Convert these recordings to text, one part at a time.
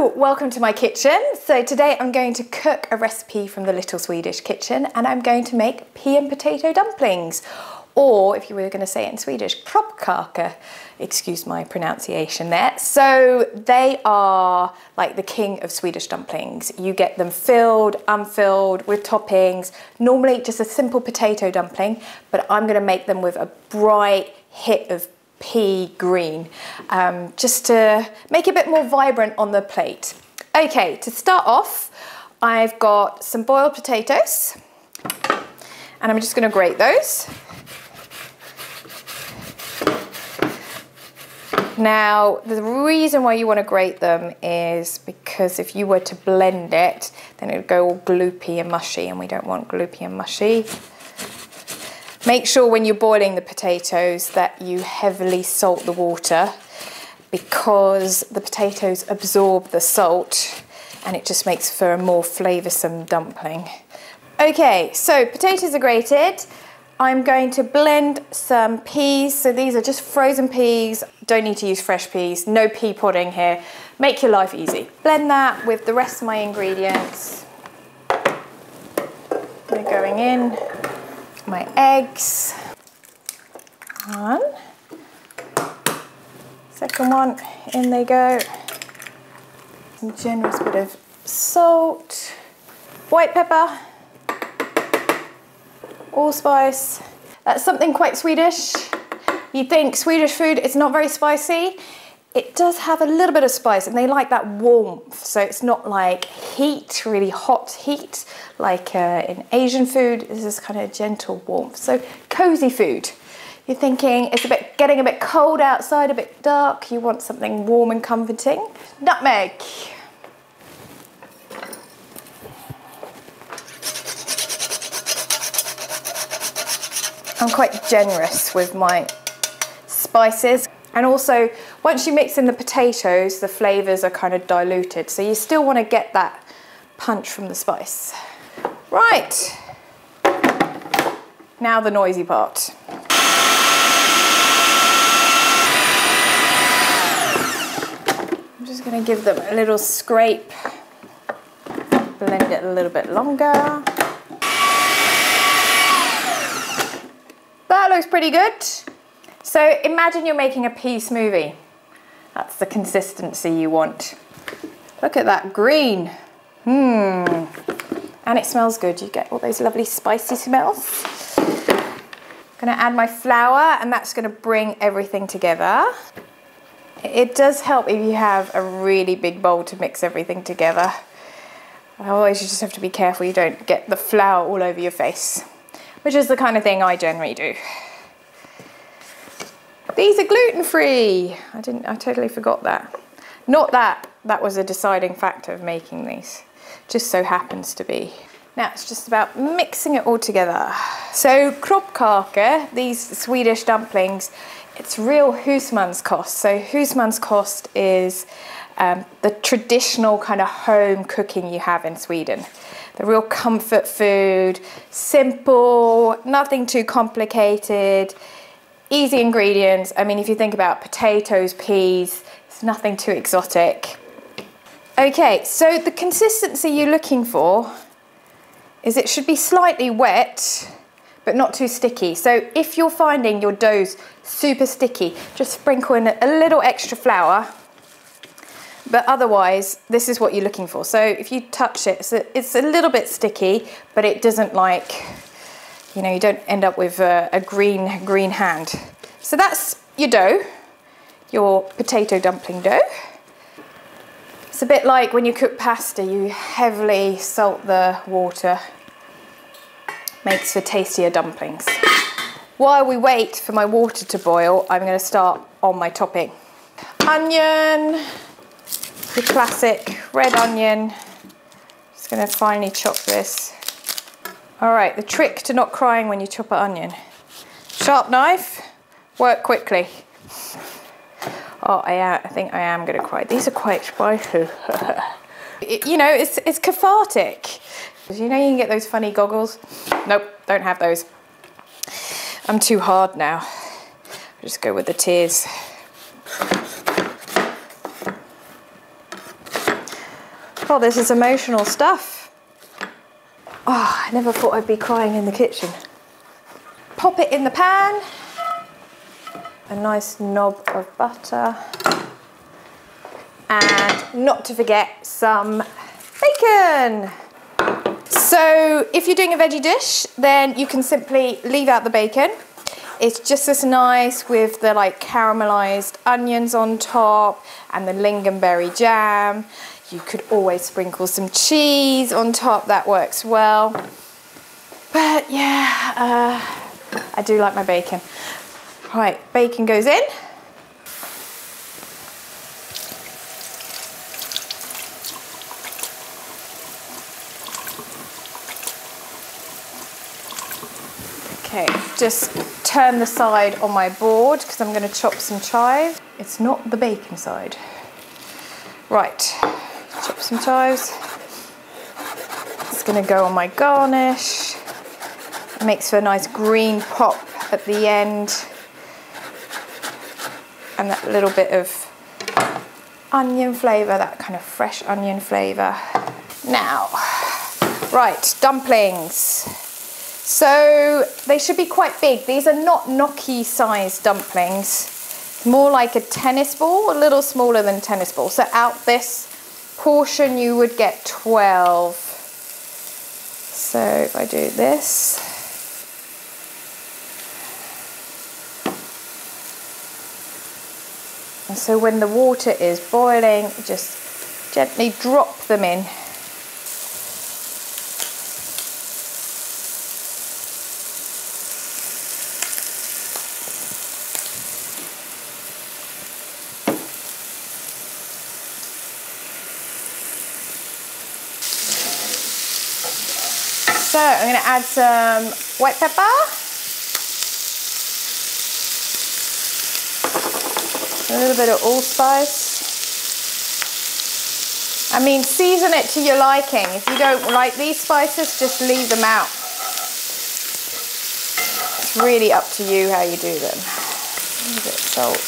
Hello, welcome to my kitchen. So today I'm going to cook a recipe from the Little Swedish Kitchen, and I'm going to make pea and potato dumplings, or if you were going to say it in Swedish, kroppkaka. Excuse my pronunciation there. So they are like the king of Swedish dumplings. You get them filled, unfilled, with toppings. Normally just a simple potato dumpling, but I'm going to make them with a bright hit of pea green, just to make it a bit more vibrant on the plate. Okay, to start off, I've got some boiled potatoes, and I'm just going to grate those. Now, the reason why you want to grate them is because if you were to blend it, then it would go all gloopy and mushy, and we don't want gloopy and mushy. Make sure when you're boiling the potatoes that you heavily salt the water, because the potatoes absorb the salt and it just makes for a more flavoursome dumpling. Okay, so potatoes are grated. I'm going to blend some peas. So these are just frozen peas. Don't need to use fresh peas, no pea podding here. Make your life easy. Blend that with the rest of my ingredients. They're going in. My eggs, one, second one, in they go. A generous bit of salt, white pepper, allspice. That's something quite Swedish. You'd think Swedish food is not very spicy. It does have a little bit of spice, and they like that warmth, so it's not like heat, really hot heat, like in Asian food. This is kind of a gentle warmth, so cozy food. You're thinking it's a bit getting a bit cold outside, a bit dark, you want something warm and comforting. Nutmeg. I'm quite generous with my spices. And also, once you mix in the potatoes, the flavours are kind of diluted, so you still want to get that punch from the spice. Right, now the noisy part. I'm just going to give them a little scrape, blend it a little bit longer. That looks pretty good. So imagine you're making a pea smoothie. That's the consistency you want. Look at that green. And it smells good. You get all those lovely spicy smells. Gonna add my flour, and that's gonna bring everything together. It does help if you have a really big bowl to mix everything together. Otherwise, you just have to be careful you don't get the flour all over your face, which is the kind of thing I generally do. These are gluten-free. I totally forgot that. Not that that was a deciding factor of making these. Just so happens to be. Now it's just about mixing it all together. So kroppkaka, these Swedish dumplings, it's real husmanskost. So husmanskost is the traditional kind of home cooking you have in Sweden. The real comfort food, simple, nothing too complicated. Easy ingredients. I mean, if you think about potatoes, peas, it's nothing too exotic. Okay, so the consistency you're looking for is it should be slightly wet, but not too sticky. So if you're finding your dough's super sticky, just sprinkle in a little extra flour. But otherwise, this is what you're looking for. So if you touch it, it's a little bit sticky, but it doesn't like... You know, you don't end up with a green hand. So that's your dough, your potato dumpling dough. It's a bit like when you cook pasta, you heavily salt the water. Makes for tastier dumplings. While we wait for my water to boil, I'm going to start on my topping. Onion, the classic red onion. Just going to finely chop this. All right, the trick to not crying when you chop an onion. Sharp knife, work quickly. Oh, I think I am gonna cry. These are quite spicy. You know, it's cathartic. You know you can get those funny goggles? Nope, don't have those. I'm too hard now. I'll just go with the tears. Well, this is emotional stuff. Oh, I never thought I'd be crying in the kitchen. Pop it in the pan. A nice knob of butter. And not to forget some bacon. So if you're doing a veggie dish, then you can simply leave out the bacon. It's just as nice with the like caramelized onions on top and the lingonberry jam. You could always sprinkle some cheese on top, that works well. But yeah, I do like my bacon. Right, bacon goes in. Okay, just turn the side on my board because I'm going to chop some chives. It's not the bacon side. Right, chop some chives. It's going to go on my garnish. It makes for a nice green pop at the end. And that little bit of onion flavour, that kind of fresh onion flavour. Now, right, dumplings. So they should be quite big. These are not gnocchi sized dumplings. More like a tennis ball, a little smaller than tennis ball. So out this portion you would get 12. So if I do this. And so when the water is boiling, just gently drop them in. So I'm going to add some white pepper. A little bit of allspice. I mean, season it to your liking. If you don't like these spices, just leave them out. It's really up to you how you do them. A little bit of salt.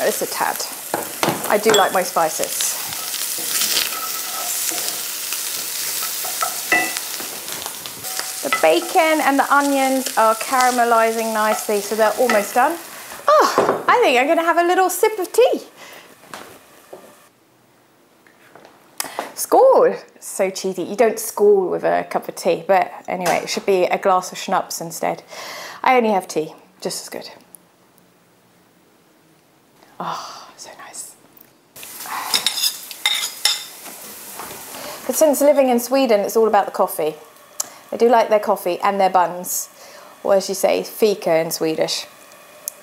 Oh, it's a tad. I do like my spices. Bacon and the onions are caramelizing nicely, so they're almost done. Oh, I think I'm gonna have a little sip of tea. Skål! So cheesy, you don't skål with a cup of tea, but anyway, it should be a glass of schnapps instead. I only have tea, just as good. Oh, so nice. But since living in Sweden, it's all about the coffee. I do like their coffee and their buns, or as you say, fika in Swedish.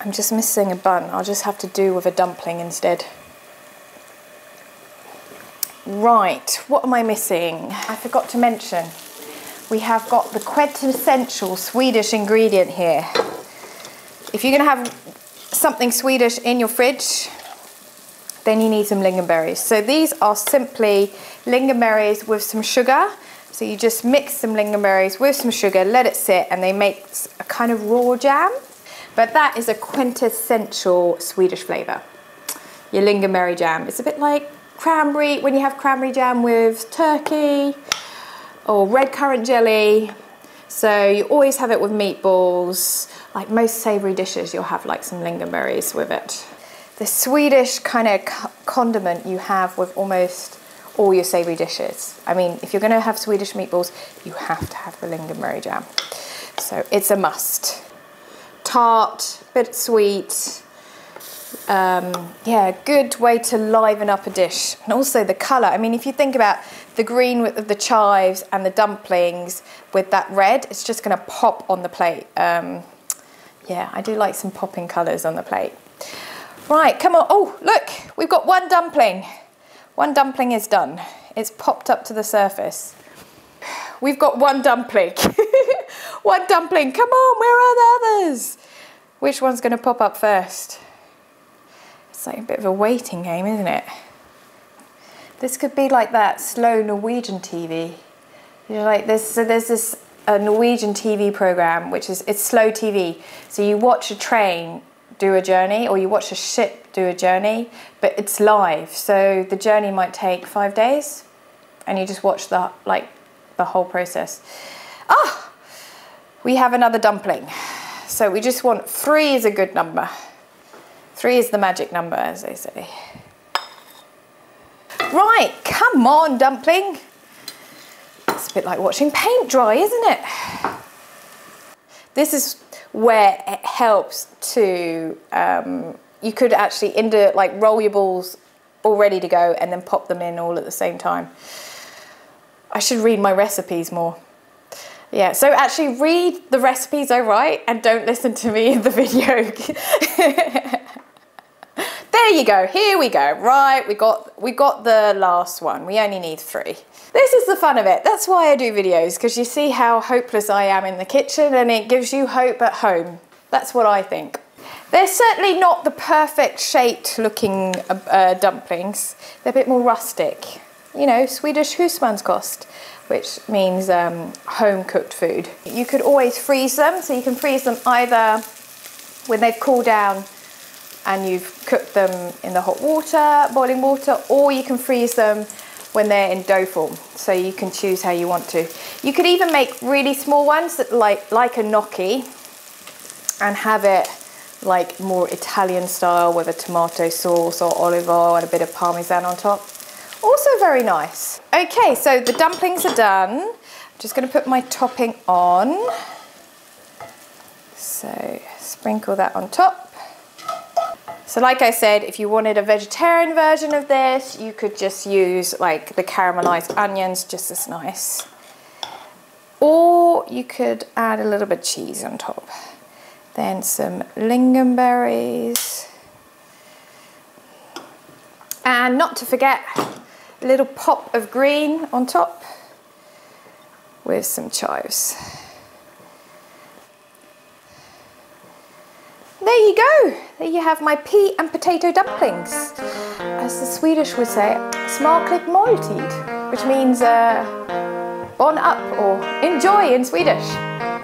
I'm just missing a bun. I'll just have to do with a dumpling instead. Right, what am I missing? I forgot to mention, we have got the quintessential Swedish ingredient here. If you're gonna have something Swedish in your fridge, then you need some lingonberries. So these are simply lingonberries with some sugar. So you just mix some lingonberries with some sugar, let it sit, and they make a kind of raw jam. But that is a quintessential Swedish flavour, your lingonberry jam. It's a bit like cranberry, when you have cranberry jam with turkey or red currant jelly. So you always have it with meatballs. Like most savoury dishes, you'll have like some lingonberries with it. The Swedish kind of condiment you have with almost all your savoury dishes. I mean, if you're going to have Swedish meatballs, you have to have the lingonberry jam. So it's a must. Tart, bit sweet. Yeah, good way to liven up a dish. And also the colour. I mean, if you think about the green with the chives and the dumplings with that red, it's just going to pop on the plate. Yeah, I do like some popping colours on the plate. Right, come on. Oh, look, we've got one dumpling. One dumpling is done. It's popped up to the surface. We've got one dumpling. One dumpling, come on, where are the others? Which one's gonna pop up first? It's like a bit of a waiting game, isn't it? This could be like that slow Norwegian TV. You know, like this, so there's this Norwegian TV program, which is, it's slow TV. So you watch a train do a journey, or you watch a ship do a journey, but it's live. So the journey might take 5 days and you just watch the whole process. Ah, we have another dumpling. So we just want, 3 is a good number. 3 is the magic number, as they say. Right, come on, dumpling. It's a bit like watching paint dry, isn't it? This is where it helps to, you could actually roll your balls all ready to go and then pop them in all at the same time. I should read my recipes more. Yeah, so actually read the recipes I write and don't listen to me in the video. There you go, here we go. Right, we got the last one. We only need 3. This is the fun of it. That's why I do videos, because you see how hopeless I am in the kitchen and it gives you hope at home. That's what I think. They're certainly not the perfect shaped looking dumplings. They're a bit more rustic. You know, Swedish husmanskost, which means home cooked food. You could always freeze them, so you can freeze them either when they've cooled down and you've cooked them in the hot water, boiling water, or you can freeze them when they're in dough form. So you can choose how you want to. You could even make really small ones that like a gnocchi and have it like more Italian style with a tomato sauce or olive oil and a bit of parmesan on top. Also very nice. Okay, so the dumplings are done. I'm just gonna put my topping on. So sprinkle that on top. So like I said, if you wanted a vegetarian version of this, you could just use like the caramelized onions, just as nice. Or you could add a little bit of cheese on top. Then some lingonberries. And not to forget, a little pop of green on top with some chives. There you go, there you have my pea and potato dumplings. As the Swedish would say, smakligt måltid, which means bon up, or enjoy in Swedish.